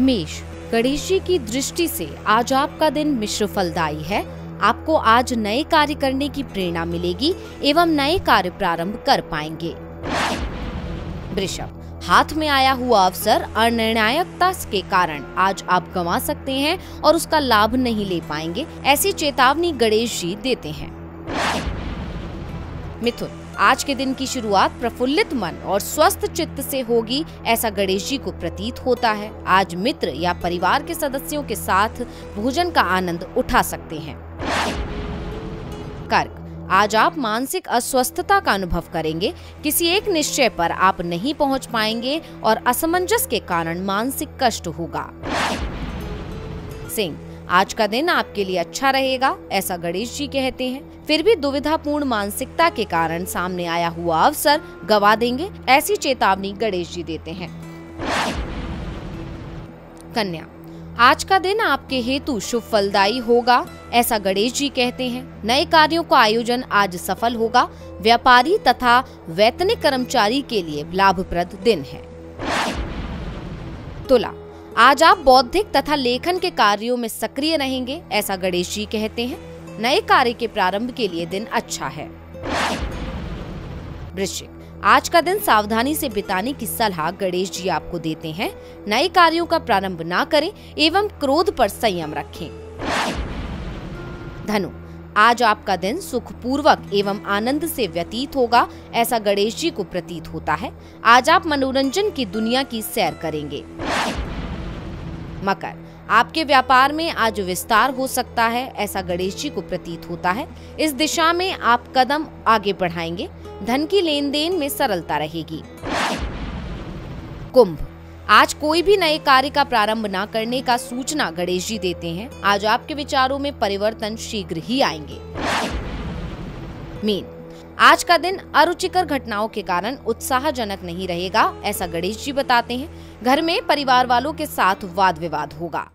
मेष, गणेश जी की दृष्टि से आज आपका दिन मिश्र फलदायी है। आपको आज नए कार्य करने की प्रेरणा मिलेगी एवं नए कार्य प्रारंभ कर पाएंगे। वृषभ, हाथ में आया हुआ अवसर अनिर्णायकता के कारण आज आप गंवा सकते हैं और उसका लाभ नहीं ले पाएंगे, ऐसी चेतावनी गणेश जी देते हैं। मिथुन, आज के दिन की शुरुआत प्रफुल्लित मन और स्वस्थ चित्त से होगी, ऐसा गणेश जी को प्रतीत होता है। आज मित्र या परिवार के सदस्यों के साथ भोजन का आनंद उठा सकते हैं। कर्क, आज आप मानसिक अस्वस्थता का अनुभव करेंगे, किसी एक निश्चय पर आप नहीं पहुंच पाएंगे और असमंजस के कारण मानसिक कष्ट होगा। सिंह, आज का दिन आपके लिए अच्छा रहेगा, ऐसा गणेश जी कहते हैं। फिर भी दुविधापूर्ण मानसिकता के कारण सामने आया हुआ अवसर गवा देंगे, ऐसी चेतावनी गणेश जी देते हैं। कन्या, आज का दिन आपके हेतु शुभ फलदायी होगा, ऐसा गणेश जी कहते हैं। नए कार्यों का आयोजन आज सफल होगा, व्यापारी तथा वैतनिक कर्मचारी के लिए लाभप्रद दिन है। तुला, आज आप बौद्धिक तथा लेखन के कार्यों में सक्रिय रहेंगे, ऐसा गणेश जी कहते हैं। नए कार्य के प्रारंभ के लिए दिन अच्छा है। वृश्चिक, आज का दिन सावधानी से बिताने की सलाह गणेश जी आपको देते हैं। नए कार्यों का प्रारंभ ना करें एवं क्रोध पर संयम रखें। धनु, आज आपका दिन सुखपूर्वक एवं आनंद से व्यतीत होगा, ऐसा गणेश जी को प्रतीत होता है। आज आप मनोरंजन की दुनिया की सैर करेंगे। मकर, आपके व्यापार में आज विस्तार हो सकता है, ऐसा गणेश जी को प्रतीत होता है। इस दिशा में आप कदम आगे बढ़ाएंगे, धन की लेन देन में सरलता रहेगी। कुंभ, आज कोई भी नए कार्य का प्रारंभ ना करने का सूचना गणेश जी देते हैं। आज आपके विचारों में परिवर्तन शीघ्र ही आएंगे। मीन, आज का दिन अरुचिकर घटनाओं के कारण उत्साहजनक नहीं रहेगा, ऐसा गणेश जी बताते हैं। घर में परिवार वालों के साथ वाद विवाद होगा।